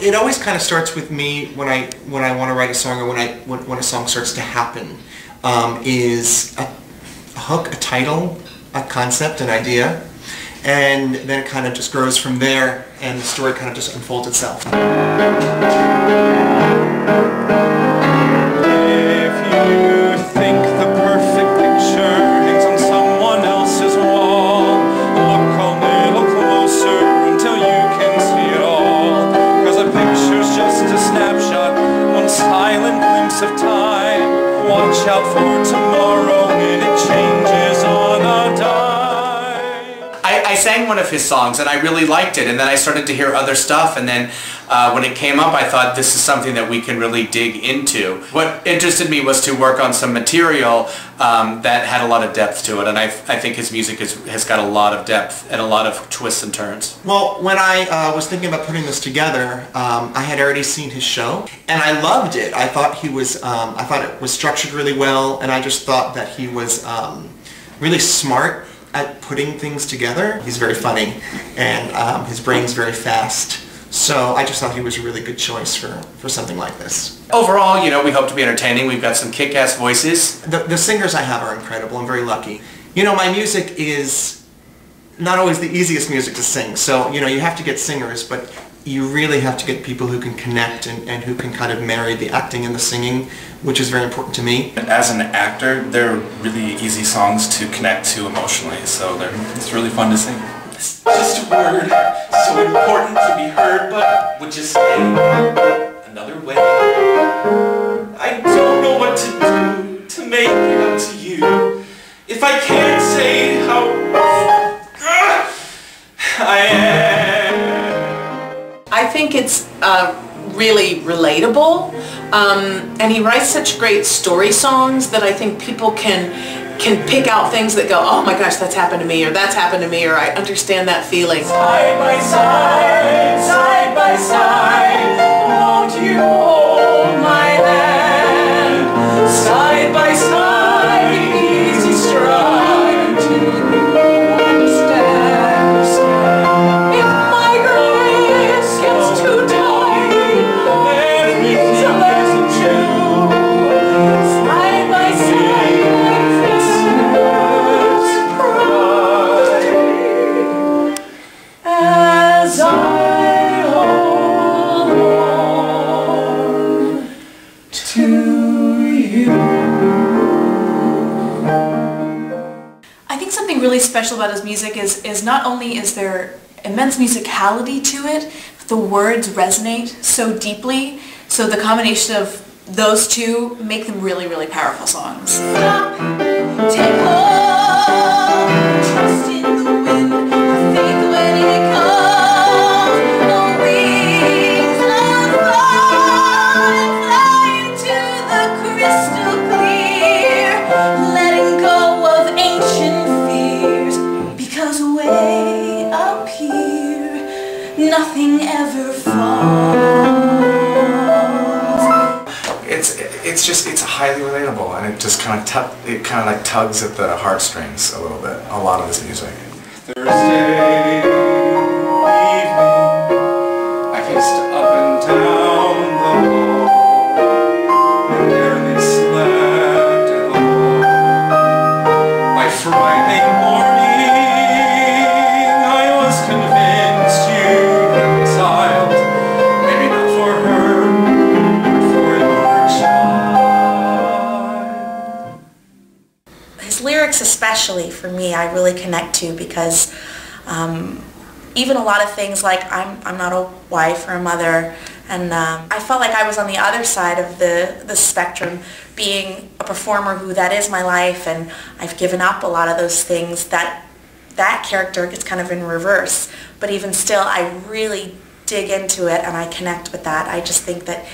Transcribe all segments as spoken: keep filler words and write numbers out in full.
it, it always kind of starts with me when I when I want to write a song, or when I when, when a song starts to happen, um, is a, a hook, a title, a concept, an idea, and then it kind of just grows from there, and the story kind of just unfolds itself. Of time, watch out for tomorrow when it changes on a dime. I, I sang one of his songs and I really liked it, and then I started to hear other stuff, and then uh, when it came up I thought this is something that we can really dig into. What interested me was to work on some material um, that had a lot of depth to it, and I, I think his music is, has got a lot of depth and a lot of twists and turns. Well, when I uh, was thinking about putting this together, um, I had already seen his show. And I loved it. I thought he was, um, I thought it was structured really well, and I just thought that he was um, really smart at putting things together. He's very funny, and um, his brain's very fast. So I just thought he was a really good choice for, for something like this. Overall, you know, we hope to be entertaining. We've got some kick-ass voices. The, the singers I have are incredible. I'm very lucky. You know, my music is not always the easiest music to sing. So, you know, you have to get singers, but you really have to get people who can connect and, and who can kind of marry the acting and the singing, which is very important to me. As an actor, they're really easy songs to connect to emotionally, so they're, it's really fun to sing. It's just a word, so important to be heard, but would you say another way? I don't know what to do to make it up to you. If I can't say how I am. I think it's uh, really relatable, um, and he writes such great story songs that I think people can can pick out things that go, oh my gosh, that's happened to me, or that's happened to me, or I understand that feeling. Side by side, side by side, won't you hold my hand? Side by side, easy stride to special about his music is is not only is there immense musicality to it, but the words resonate so deeply, so the combination of those two make them really, really powerful songs. Stop, take hold, trust in the wind, faith when it comes, no wings, let fall and fly into the crystal clear, letting go of ancient fears. Way up here, nothing ever falls. It's it's just it's highly relatable, and it just kind of it kind of like tugs at the heartstrings a little bit. A lot of this music. Thursday evening, I kissed up and down the hall. Especially for me, I really connect to, because um, even a lot of things like I'm, I'm not a wife or a mother, and um, I felt like I was on the other side of the, the spectrum, being a performer who that is my life, and I've given up a lot of those things. That, that character gets kind of in reverse, but even still I really dig into it and I connect with that. I just think that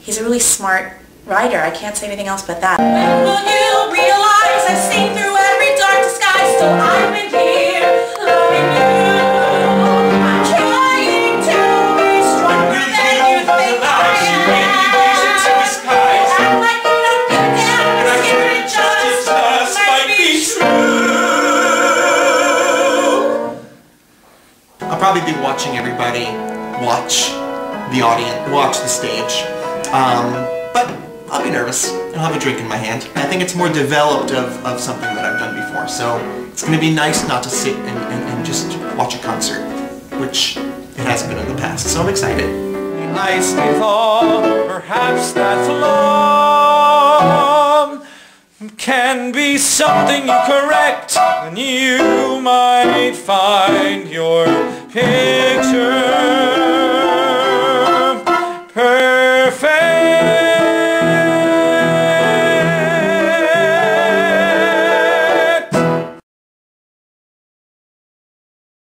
he's a really smart writer. I can't say anything else but that. When will you realize I've seen through every dark disguise, so I've been here loving you. I'll probably be watching everybody watch the audience, watch the stage. Um, but I'll be nervous. I'll have a drink in my hand. I think it's more developed of, of something that I've done before, so it's going to be nice not to sit and, and, and just watch a concert, which it hasn't been in the past, so I'm excited. Ice days all, perhaps that's long, can be something you correct, and you might find your picture.